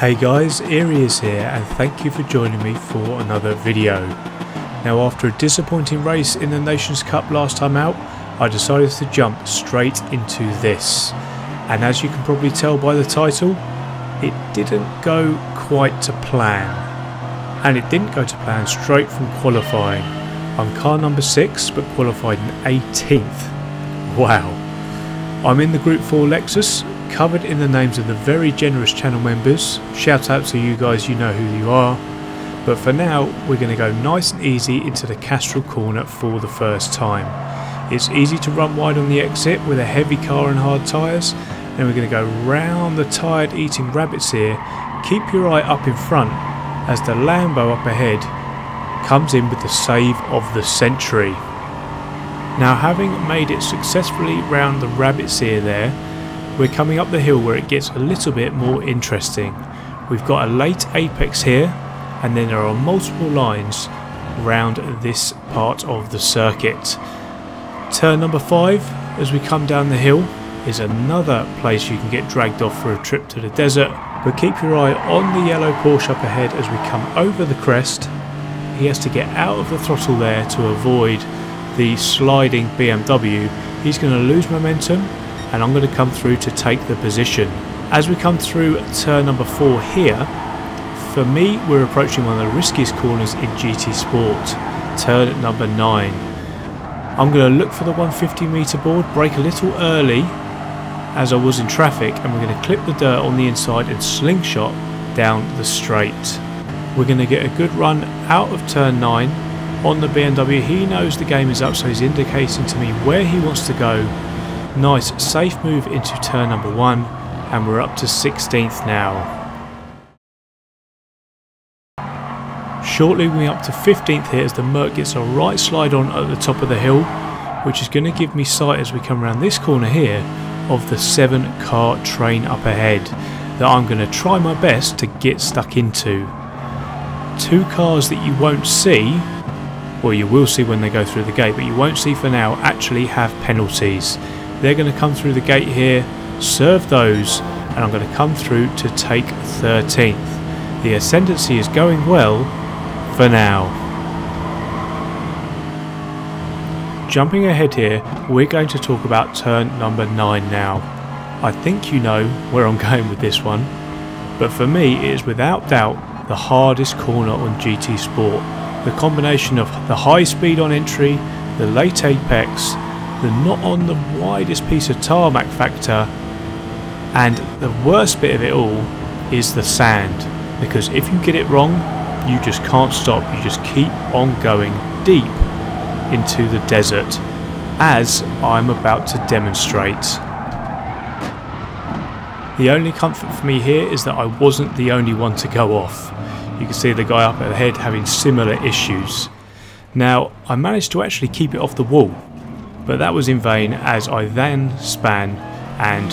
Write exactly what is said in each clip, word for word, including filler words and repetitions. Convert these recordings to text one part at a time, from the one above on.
Hey guys, Eerie is here and thank you for joining me for another video. Now after a disappointing race in the Nations Cup last time out, I decided to jump straight into this. And as you can probably tell by the title, it didn't go quite to plan. And it didn't go to plan straight from qualifying. I'm car number six but qualified in eighteenth. Wow. I'm in the Group four Lexus, covered in the names of the very generous channel members. Shout out to you guys, you know who you are. But for now, we're going to go nice and easy into the Castrol corner for the first time. It's easy to run wide on the exit with a heavy car and hard tyres. Then we're going to go round the tired eating rabbits here. Keep your eye up in front as the Lambo up ahead comes in with the save of the century. Now having made it successfully round the rabbits here there, we're coming up the hill where it gets a little bit more interesting. We've got a late apex here and then there are multiple lines round this part of the circuit. Turn number five as we come down the hill is another place you can get dragged off for a trip to the desert, but keep your eye on the yellow Porsche up ahead as we come over the crest. He has to get out of the throttle there to avoid the sliding B M W. He's going to lose momentum and I'm going to come through to take the position. As we come through turn number four here, for me we're approaching one of the riskiest corners in G T Sport, turn number nine. I'm going to look for the one hundred fifty meter board, brake a little early as I was in traffic, and we're going to clip the dirt on the inside and slingshot down the straight. We're going to get a good run out of turn nine on the B M W. He knows the game is up, so he's indicating to me where he wants to go. Nice safe move into turn number one and we're up to sixteenth now. Shortly we're up to fifteenth here as the Merc gets a right slide on at the top of the hill, which is going to give me sight as we come around this corner here of the seven car train up ahead that I'm going to try my best to get stuck into. Two cars that you won't see, well, you will see when they go through the gate, but you won't see for now, actually have penalties. They're going to come through the gate here, serve those, and I'm going to come through to take thirteenth. The ascendancy is going well for now. Jumping ahead here, we're going to talk about turn number nine now. I think you know where I'm going with this one, but for me it is without doubt the hardest corner on G T Sport. The combination of the high speed on entry, the late apex, the not on the widest piece of tarmac factor, and the worst bit of it all is the sand, because if you get it wrong you just can't stop, you just keep on going deep into the desert, as I'm about to demonstrate. The only comfort for me here is that I wasn't the only one to go off. You can see the guy up ahead having similar issues. Now I managed to actually keep it off the wall, but that was in vain as I then span and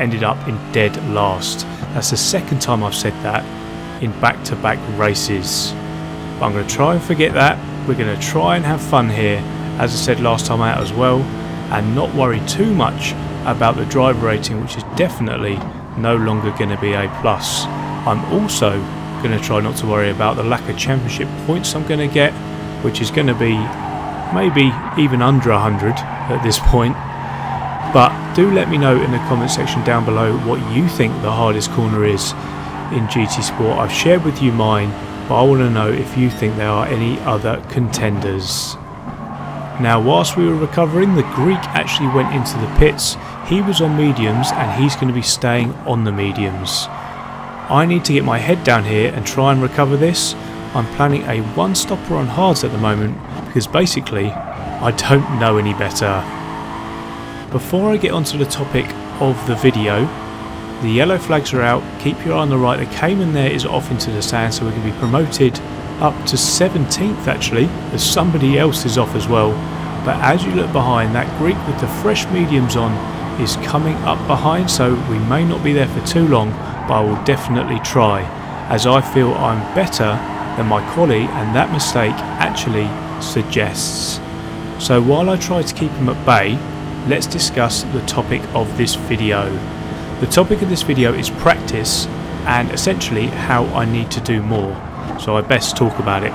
ended up in dead last. That's the second time I've said that in back-to-back races. But I'm going to try and forget that. We're going to try and have fun here, as I said last time out as well, and not worry too much about the driver rating, which is definitely no longer going to be A plus. I'm also going to try not to worry about the lack of championship points I'm going to get, which is going to be maybe even under one hundred at this point. But do let me know in the comment section down below what you think the hardest corner is in G T Sport. I've shared with you mine, but I want to know if you think there are any other contenders. Now whilst we were recovering, the Greek actually went into the pits. He was on mediums and he's going to be staying on the mediums. I need to get my head down here and try and recover this. I'm planning a one stopper on hards at the moment because basically I don't know any better. Before I get onto the topic of the video, the yellow flags are out. Keep your eye on the right. The Cayman there is off into the sand, so we can be promoted up to seventeenth actually, as somebody else is off as well. But as you look behind, that Greek with the fresh mediums on is coming up behind, so we may not be there for too long. But I will definitely try, as I feel I'm better than my collie and that mistake actually suggests. So while I try to keep him at bay, let's discuss the topic of this video. The topic of this video is practice and essentially how I need to do more, so I best talk about it.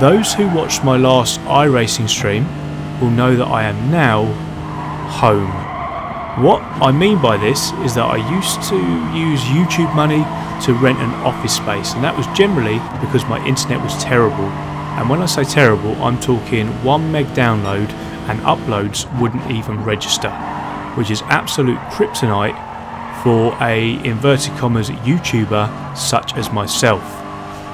Those who watched my last iRacing stream will know that I am now home. What I mean by this is that I used to use YouTube money to rent an office space, and that was generally because my internet was terrible. And when I say terrible, I'm talking one meg download and uploads wouldn't even register, which is absolute kryptonite for a inverted commas YouTuber such as myself.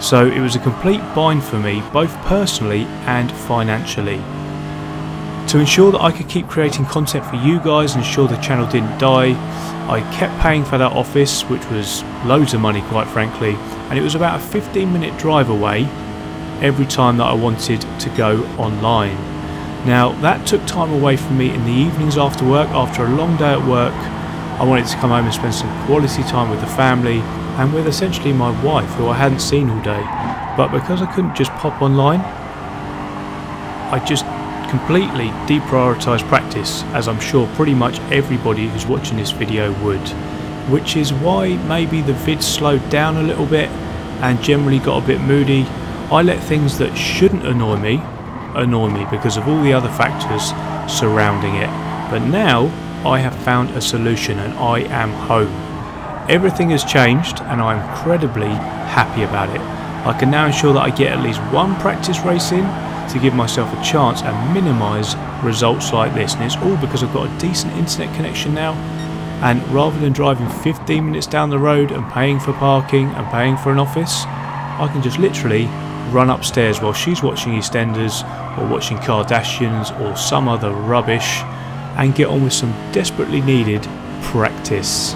So it was a complete bind for me, both personally and financially. To ensure that I could keep creating content for you guys and ensure the channel didn't die, I kept paying for that office, which was loads of money quite frankly, and it was about a fifteen minute drive away every time that I wanted to go online. Now that took time away from me in the evenings after work. After a long day at work, I wanted to come home and spend some quality time with the family and with essentially my wife, who I hadn't seen all day. But because I couldn't just pop online, I just completely deprioritize practice, as I'm sure pretty much everybody who's watching this video would, which is why maybe the vid slowed down a little bit and generally got a bit moody. I let things that shouldn't annoy me annoy me because of all the other factors surrounding it. But now I have found a solution and I am home. Everything has changed and I'm incredibly happy about it. I can now ensure that I get at least one practice race in to give myself a chance and minimise results like this, and it's all because I've got a decent internet connection now, and rather than driving fifteen minutes down the road and paying for parking and paying for an office, I can just literally run upstairs while she's watching EastEnders or watching Kardashians or some other rubbish and get on with some desperately needed practice.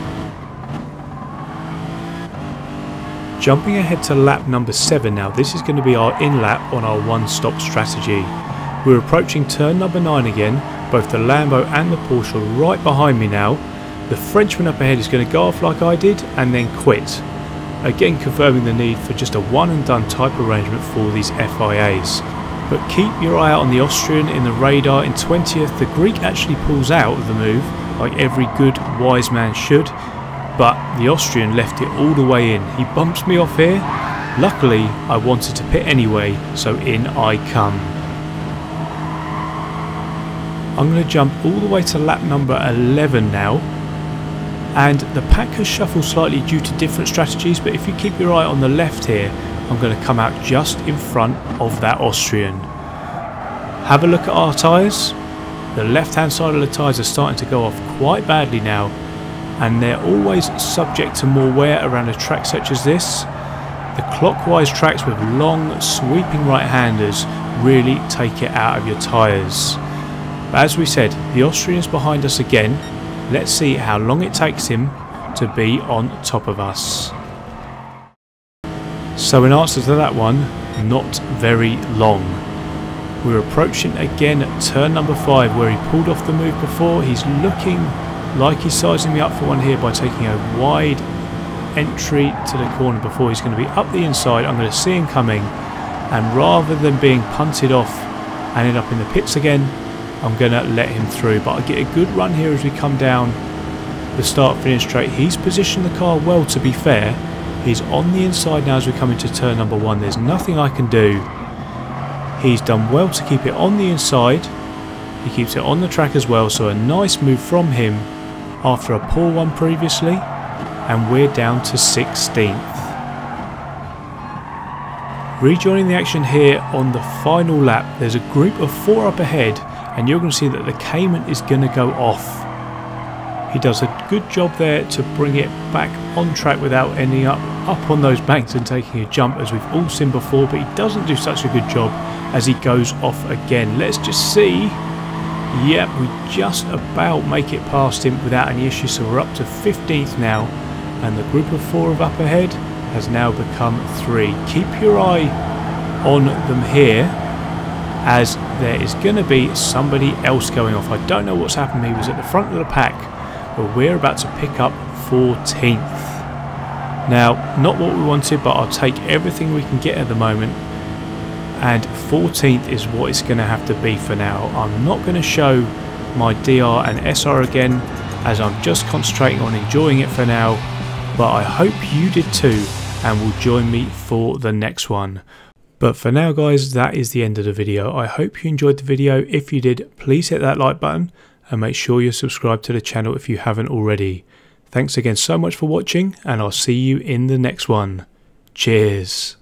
Jumping ahead to lap number seven now, this is going to be our in lap on our one stop strategy. We're approaching turn number nine again, both the Lambo and the Porsche are right behind me now. The Frenchman up ahead is going to go off like I did and then quit. Again confirming the need for just a one and done type arrangement for these F I As. But keep your eye out on the Austrian in the radar in twentieth, the Greek actually pulls out of the move like every good wise man should. But the Austrian left it all the way in. He bumps me off here. Luckily, I wanted to pit anyway, so in I come. I'm going to jump all the way to lap number eleven now. And the pack has shuffled slightly due to different strategies, but if you keep your eye on the left here, I'm going to come out just in front of that Austrian. Have a look at our tyres. The left-hand side of the tyres are starting to go off quite badly now, and they're always subject to more wear around a track such as this. The clockwise tracks with long sweeping right-handers really take it out of your tyres. But as we said, the Austrian's behind us again. Let's see how long it takes him to be on top of us. So in answer to that one, not very long. We're approaching again at turn number five where he pulled off the move before. He's looking like he's sizing me up for one here by taking a wide entry to the corner before he's going to be up the inside. I'm going to see him coming, and rather than being punted off and end up in the pits again, I'm going to let him through. But I get a good run here as we come down the start finish straight. He's positioned the car well, to be fair. He's on the inside now as we come into turn number one. There's nothing I can do. He's done well to keep it on the inside. He keeps it on the track as well, so a nice move from him after a poor one previously, and we're down to sixteenth. Rejoining the action here on the final lap, there's a group of four up ahead, and you're going to see that the Cayman is going to go off. He does a good job there to bring it back on track without ending up up on those banks and taking a jump, as we've all seen before, but he doesn't do such a good job as he goes off again. Let's just see. Yep, we just about make it past him without any issues, so we're up to fifteenth now, and the group of four of up ahead has now become three. Keep your eye on them here, as there is going to be somebody else going off. I don't know what's happened. He was at the front of the pack, but we're about to pick up fourteenth. Now, not what we wanted, but I'll take everything we can get at the moment. And fourteenth is what it's going to have to be for now. I'm not going to show my D R and S R again, as I'm just concentrating on enjoying it for now but I hope you did too and will join me for the next one. But for now guys, that is the end of the video. I hope you enjoyed the video. If you did, please hit that like button and make sure you're subscribed to the channel if you haven't already. Thanks again so much for watching, and I'll see you in the next one. Cheers.